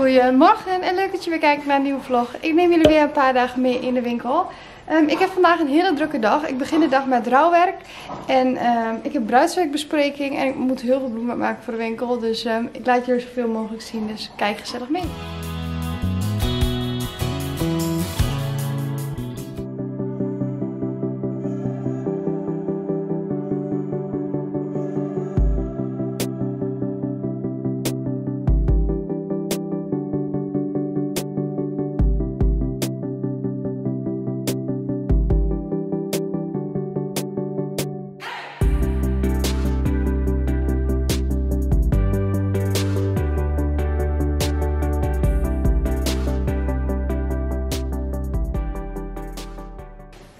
Goedemorgen en leuk dat je weer kijkt naar een nieuwe vlog. Ik neem jullie weer een paar dagen mee in de winkel. Ik heb vandaag een hele drukke dag. Ik begin de dag met rouwwerk en ik heb bruidswerkbespreking en ik moet heel veel bloemen maken voor de winkel. Dus ik laat jullie zoveel mogelijk zien, dus kijk gezellig mee.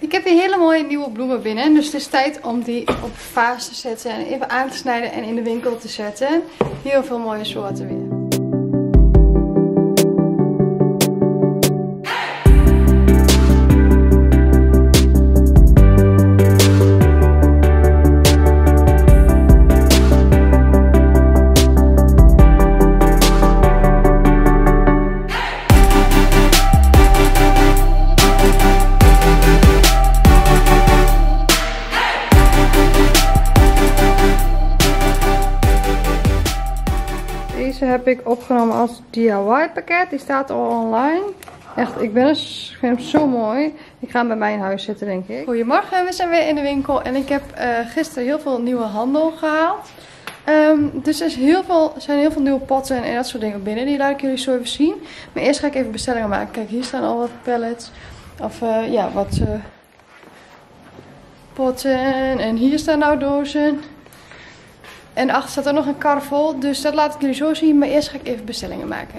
Ik heb hier hele mooie nieuwe bloemen binnen, dus het is tijd om die op vaas te zetten en even aan te snijden en in de winkel te zetten. Heel veel mooie soorten weer. Deze heb ik opgenomen als DIY pakket. Die staat al online. Echt, ik vind hem zo mooi. Ik ga hem bij mij in huis zetten, denk ik. Goedemorgen, we zijn weer in de winkel. En ik heb gisteren heel veel nieuwe handel gehaald. Dus er zijn heel veel nieuwe potten en dat soort dingen binnen. Die laat ik jullie zo even zien. Maar eerst ga ik even bestellingen maken. Kijk, hier staan al wat pallets. Of ja, wat potten. En hier staan nou dozen. En achter staat ook nog een kar vol, dus dat laat ik jullie zo zien. Maar eerst ga ik even bestellingen maken.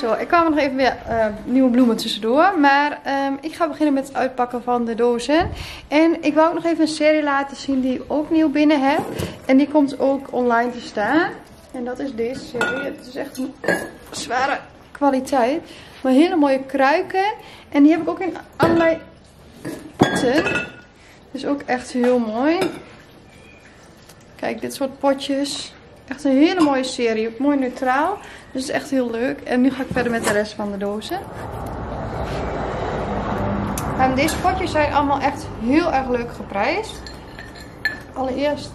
Zo, ik kwam nog even weer nieuwe bloemen tussendoor, maar ik ga beginnen met het uitpakken van de dozen. En ik wou ook nog even een serie laten zien die ik ook nieuw binnen heb. En die komt ook online te staan. En dat is deze serie. Het is echt een zware kwaliteit. Maar hele mooie kruiken. En die heb ik ook in allerlei potten. Dus ook echt heel mooi. Kijk, dit soort potjes. Echt een hele mooie serie, mooi neutraal, dus het is echt heel leuk. En nu ga ik verder met de rest van de dozen. En deze potjes zijn allemaal echt heel erg leuk geprijsd. Allereerst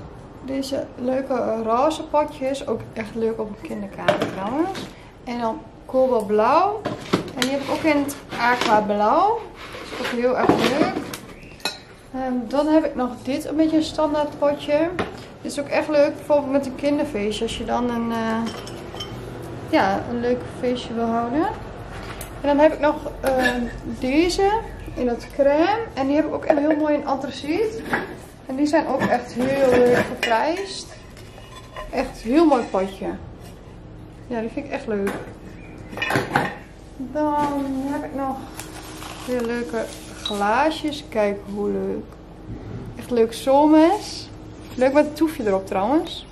deze leuke roze potjes, ook echt leuk op een kinderkamer trouwens. En dan kobaltblauw. En die heb ik ook in het aqua blauw, dat is ook heel erg leuk. En dan heb ik nog dit, een beetje een standaard potje. Dit is ook echt leuk, bijvoorbeeld met een kinderfeestje, als je dan een leuk feestje wil houden. En dan heb ik nog deze in dat crème. En die heb ik ook echt heel mooi in antraciet. En die zijn ook echt heel leuk geprijsd. Echt een heel mooi potje. Ja, die vind ik echt leuk. Dan heb ik nog weer leuke glaasjes. Kijk hoe leuk. Echt leuk zomers. Leuk met een toefje erop trouwens.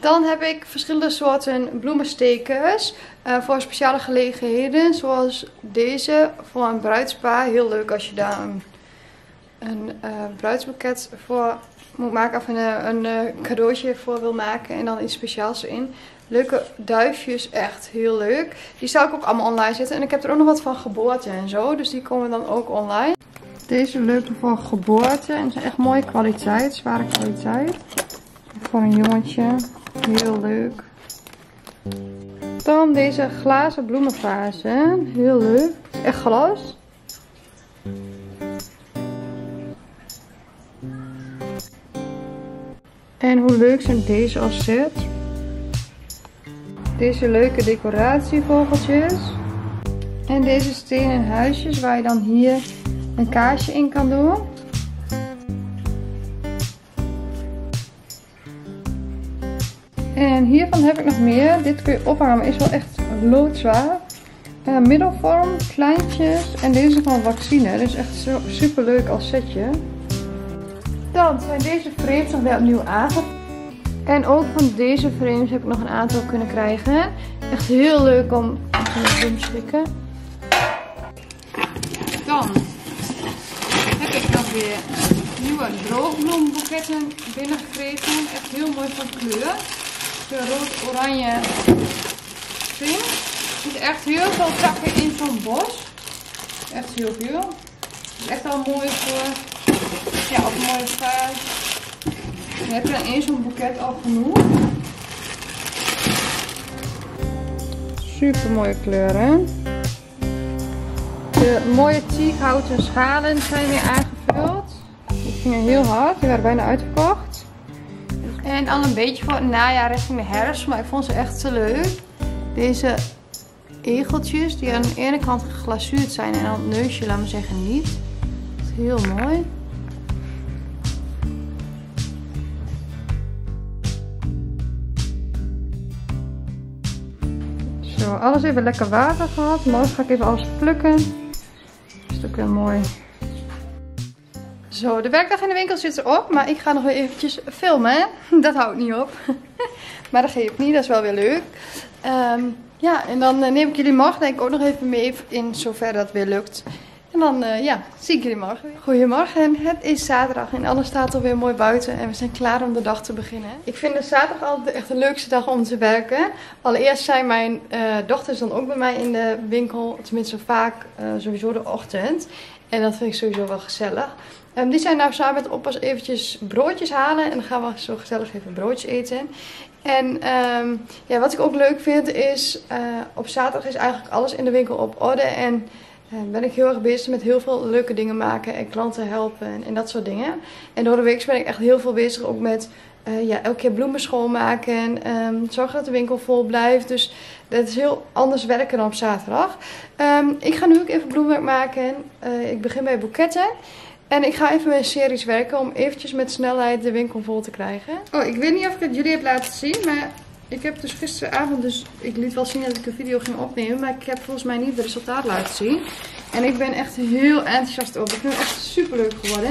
Dan heb ik verschillende soorten bloemenstekers voor speciale gelegenheden. Zoals deze voor een bruidspaar. Heel leuk als je daar een bruidsboeket voor moet maken. Of een cadeautje voor wil maken en dan iets speciaals in. Leuke duifjes, echt heel leuk. Die zou ik ook allemaal online zetten. En ik heb er ook nog wat van geboorte en zo. Dus die komen dan ook online. Deze leuke voor geboorte en zijn echt mooie kwaliteit, zware kwaliteit. voor een jongetje. Heel leuk. Dan deze glazen bloemenvazen. Heel leuk. Echt glas. En hoe leuk zijn deze als set. Deze leuke decoratievogeltjes. En deze stenen huisjes waar je dan hier een kaarsje in kan doen. En hiervan heb ik nog meer. Dit kun je ophangen, is wel echt loodzwaar. Middelvorm, kleintjes en deze van Vaccine. Dus echt zo, super leuk als setje. Dan zijn deze frames nog weer opnieuw aangepakt. En ook van deze frames heb ik nog een aantal kunnen krijgen. Echt heel leuk om te slikken. Dan heb ik nog weer nieuwe droogbloemboeketten binnengekregen. Echt heel mooi van kleur. De rood-oranje frame. Er zitten echt heel veel takken in zo'n bos. Echt heel veel. Is echt al mooi voor... Ja, op een mooie vaas. Dan heb je dan één zo'n boeket al genoeg. Super mooie kleuren. De mooie teakhouten schalen zijn weer aangevuld. Die gingen heel hard, die waren bijna uitverkocht. En dan een beetje voor het najaar richting de herfst, maar ik vond ze echt te leuk. Deze egeltjes die aan de ene kant geglazuurd zijn en aan het neusje, laat maar zeggen, niet. Dat is heel mooi. Zo, alles even lekker water gehad. Morgen ga ik even alles plukken. Dat is ook weer mooi. Zo, de werkdag in de winkel zit erop. Maar ik ga nog weer eventjes filmen. Hè? Dat houdt niet op. Maar dat geeft niet, dat is wel weer leuk. Ja, en dan neem ik jullie morgen denk ik ook nog even mee in zover dat weer lukt. En dan ja, zie ik jullie morgen weer. Goedemorgen, het is zaterdag en alles staat alweer mooi buiten en we zijn klaar om de dag te beginnen. Ik vind de zaterdag altijd echt de leukste dag om te werken. Allereerst zijn mijn dochters dan ook bij mij in de winkel, tenminste vaak sowieso de ochtend. En dat vind ik sowieso wel gezellig. Die zijn nou samen met de oppas eventjes broodjes halen. En dan gaan we zo gezellig even broodjes eten. En ja, wat ik ook leuk vind is, op zaterdag is eigenlijk alles in de winkel op orde. En ben ik heel erg bezig met heel veel leuke dingen maken en klanten helpen en dat soort dingen. En door de week ben ik echt heel veel bezig ook met ja, elke keer bloemen schoonmaken. Zorgen dat de winkel vol blijft. Dus dat is heel anders werken dan op zaterdag. Ik ga nu ook even bloemwerk maken. Ik begin bij boeketten. En ik ga even met series werken om eventjes met snelheid de winkel vol te krijgen. Oh, ik weet niet of ik het jullie heb laten zien, maar... Ik heb dus gisteravond, ik liet wel zien dat ik een video ging opnemen, maar ik heb volgens mij niet het resultaat laten zien. En ik ben echt heel enthousiast over. Ik vind het echt super leuk geworden.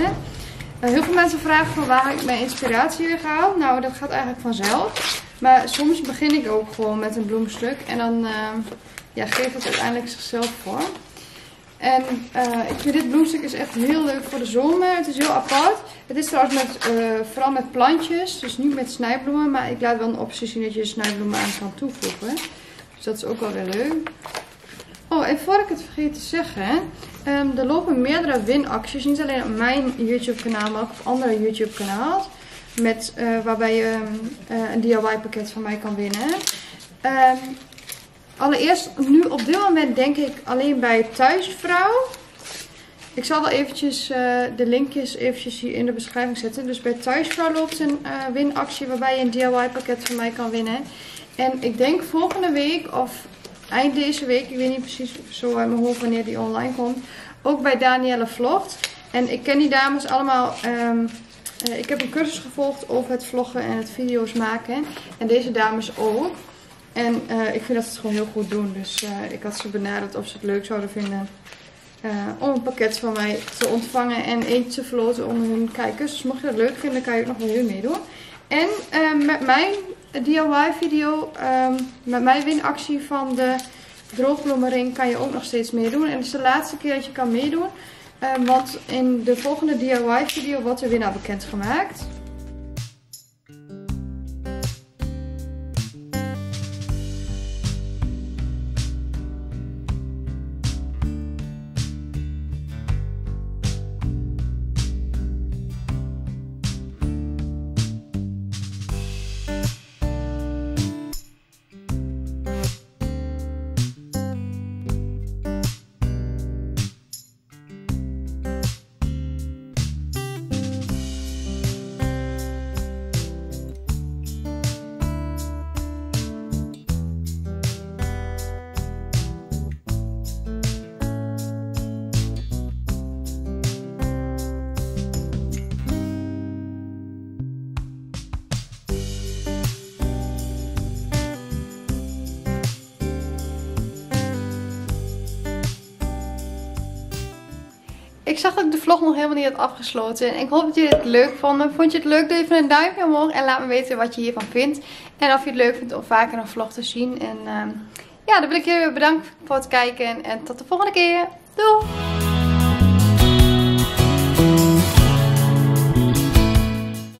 Heel veel mensen vragen van waar ik mijn inspiratie weer ga halen. Nou, dat gaat eigenlijk vanzelf. Maar soms begin ik ook gewoon met een bloemstuk en dan ja, geeft het uiteindelijk zichzelf vorm. En ik vind dit bloemstuk is echt heel leuk voor de zomer. Het is heel apart. Het is trouwens met, vooral met plantjes. Dus niet met snijbloemen. Maar ik laat wel een optie zien dat je snijbloemen aan kan toevoegen. Dus dat is ook wel weer leuk. Oh, en voor ik het vergeet te zeggen. Er lopen meerdere winacties. Niet alleen op mijn YouTube kanaal. Maar ook op andere YouTube kanaals. Waarbij je een DIY pakket van mij kan winnen. Allereerst, nu op dit moment denk ik alleen bij Thuisvrouw. Ik zal wel eventjes de linkjes eventjes hier in de beschrijving zetten. Dus bij Thuisvrouw loopt een winactie waarbij je een DIY pakket van mij kan winnen. En ik denk volgende week of eind deze week, ik weet niet precies zo uit mijn hoofd wanneer die online komt. Ook bij Danielle Vlogt. En ik ken die dames allemaal... ik heb een cursus gevolgd over het vloggen en het video's maken. En deze dames ook. En ik vind dat ze het gewoon heel goed doen. Dus ik had ze benaderd of ze het leuk zouden vinden om een pakket van mij te ontvangen. En eentje te verloten onder hun kijkers. Dus mocht je dat leuk vinden, kan je ook nog wel heel meedoen. En met mijn DIY video, met mijn winactie van de droogbloemenring kan je ook nog steeds meedoen. En het is de laatste keer dat je kan meedoen. Want in de volgende DIY video wordt de winnaar bekendgemaakt. Ik zag dat ik de vlog nog helemaal niet had afgesloten. En ik hoop dat jullie het leuk vonden. Vond je het leuk? Doe even een duimpje omhoog. En laat me weten wat je hiervan vindt. En of je het leuk vindt om vaker een vlog te zien. En ja, dan wil ik jullie bedanken voor het kijken. En tot de volgende keer. Doei!